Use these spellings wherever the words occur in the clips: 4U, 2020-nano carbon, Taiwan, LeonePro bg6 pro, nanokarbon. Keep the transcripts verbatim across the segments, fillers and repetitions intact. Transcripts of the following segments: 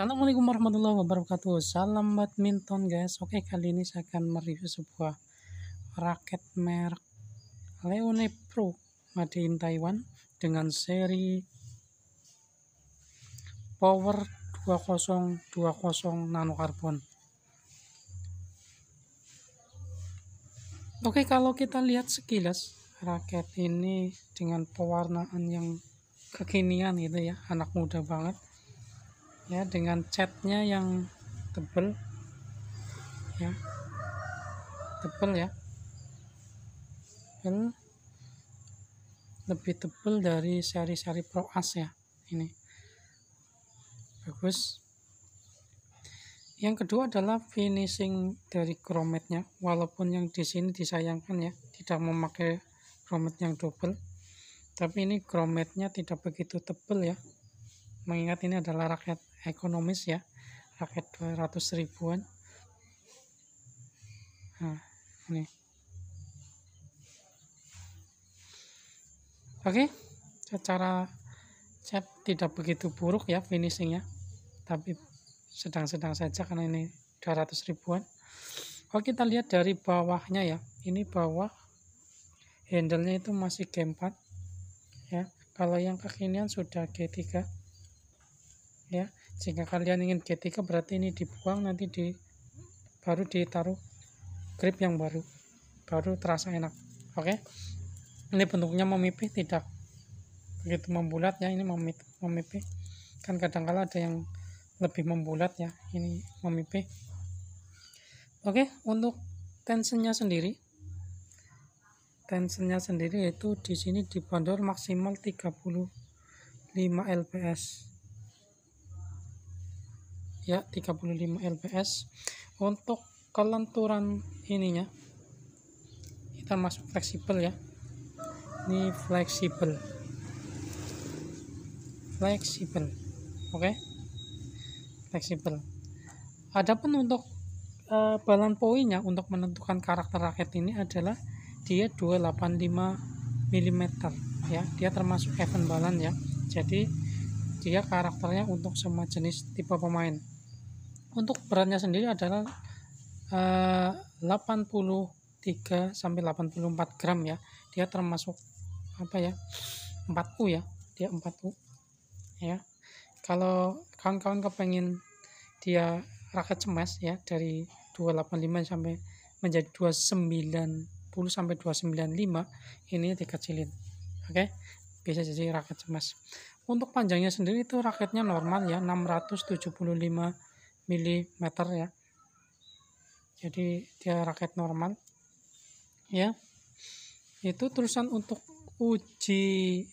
Assalamualaikum warahmatullahi wabarakatuh. Salam badminton guys. Oke, kali ini saya akan mereview sebuah raket merek LeonePro made in Taiwan dengan seri Power dua ribu dua puluh nanokarbon. Oke, kalau kita lihat sekilas raket ini dengan pewarnaan yang kekinian gitu ya, anak muda banget. Ya, dengan catnya yang tebal ya, tebal ya, tebal. Lebih tebal dari seri-seri Pro As ya, ini bagus. Yang kedua adalah finishing dari grommetnya, walaupun yang di sini disayangkan ya, tidak memakai grommet yang double, tapi ini grommetnya tidak begitu tebal ya, mengingat ini adalah raket ekonomis ya, raket dua ratus ribuan. Nah, ini. Oke, secara cat tidak begitu buruk ya finishingnya, tapi sedang-sedang saja karena ini dua ratus ribuan. Oke, kita lihat dari bawahnya ya, ini bawah handlenya itu masih G empat ya, kalau yang kekinian sudah G tiga ya. Jika kalian ingin G tiga berarti ini dibuang, nanti di baru ditaruh grip yang baru, baru terasa enak. Oke, ini bentuknya memipih, tidak begitu membulat ya, ini memipih, kan kadang-kala ada yang lebih membulat ya, ini memipih. Oke, untuk tensionnya sendiri, tensionnya sendiri yaitu di sini dibanderol maksimal tiga puluh lima L P S ya, tiga puluh lima L P S. Untuk kelenturan ininya kita masuk fleksibel ya, ini fleksibel fleksibel oke, fleksibel. Adapun untuk uh, balan poinnya untuk menentukan karakter raket ini adalah dia dua ratus delapan puluh lima milimeter ya, dia termasuk even balan ya, jadi dia karakternya untuk semua jenis tipe pemain. Untuk beratnya sendiri adalah eh, delapan puluh tiga sampai delapan puluh empat gram ya, dia termasuk apa ya, empat U ya, dia empat U ya. Kalau kawan-kawan kepengen dia raket cemas ya, dari dua ratus delapan puluh lima sampai menjadi dua ratus sembilan puluh sampai dua ratus sembilan puluh lima, ini dikecilin. Oke, bisa jadi raket cemas. Untuk panjangnya sendiri itu raketnya normal ya, enam ratus tujuh puluh lima milimeter ya, jadi dia raket normal ya. Itu terusan untuk uji,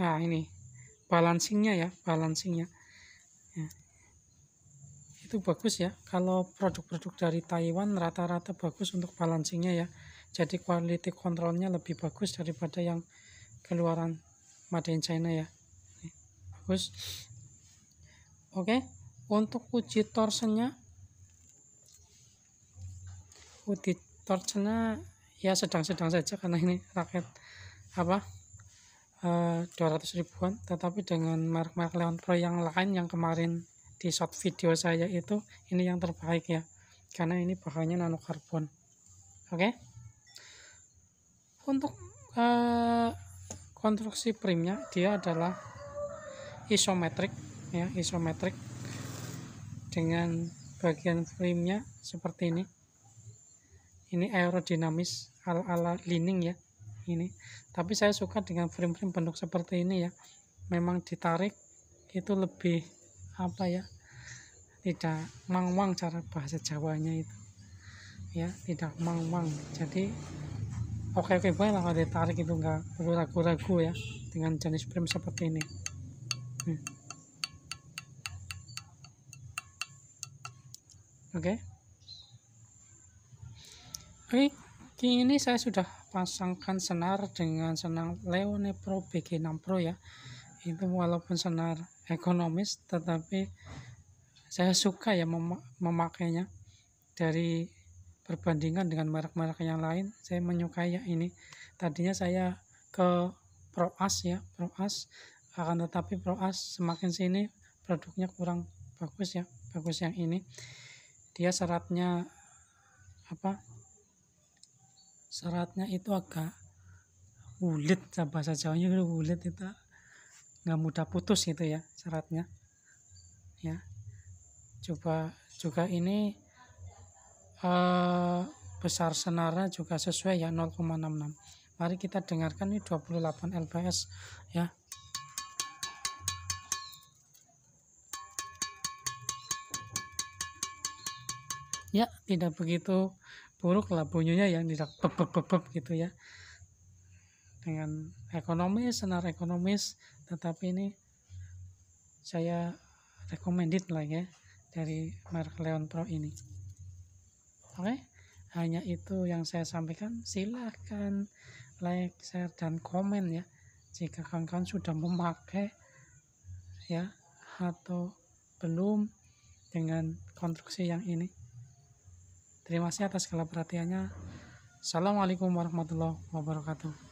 nah ini balancingnya ya, balancingnya ya. Itu bagus ya, kalau produk-produk dari Taiwan rata-rata bagus untuk balancingnya ya, jadi quality controlnya lebih bagus daripada yang keluaran made in China ya. Nih, bagus. Oke, untuk uji torsionnya, uji torsionnya ya sedang-sedang saja karena ini raket apa uh, dua ratus ribuan, tetapi dengan merek-merek LeonePro yang lain yang kemarin di short video saya itu, ini yang terbaik ya, karena ini bahannya nanokarbon. Oke, untuk uh, konstruksi primnya dia adalah isometrik ya, isometrik dengan bagian primnya seperti ini. Ini aerodinamis ala-ala lining ya, ini. Tapi saya suka dengan frame-frame bentuk seperti ini ya. Memang ditarik itu lebih apa ya? Tidak mangwang, cara bahasa Jawanya itu. Ya, tidak mangwang. Jadi oke-oke banget kalau ditarik itu, nggak perlu ragu-ragu ya dengan jenis frame seperti ini. Hmm. Oke, oke, ini saya sudah pasangkan senar dengan senar LeonePro B G enam Pro ya. Itu walaupun senar ekonomis, tetapi saya suka ya mem memakainya. Dari perbandingan dengan merek-merek yang lain, saya menyukai ya ini. Tadinya saya ke Pro As ya, Pro As, akan tetapi Pro As semakin sini produknya kurang bagus ya, bagus yang ini. Dia syaratnya apa? Syaratnya itu agak wulit, bahasa Jawanya itu wulit, itu nggak mudah putus gitu ya syaratnya. Ya, coba juga ini uh, besar senarnya juga sesuai ya, nol koma enam enam. Mari kita dengarkan ini dua puluh delapan L P S ya. Ya, tidak begitu buruk lah bunyinya, yang tidak bebek-bebek gitu ya, dengan ekonomis, senar ekonomis, tetapi ini saya recommended lah ya dari merek LeonePro ini. Oke, hanya itu yang saya sampaikan. Silahkan like, share, dan komen ya jika kawan-kawan sudah memakai ya atau belum dengan konstruksi yang ini. Terima kasih atas segala perhatiannya. Assalamualaikum warahmatullahi wabarakatuh.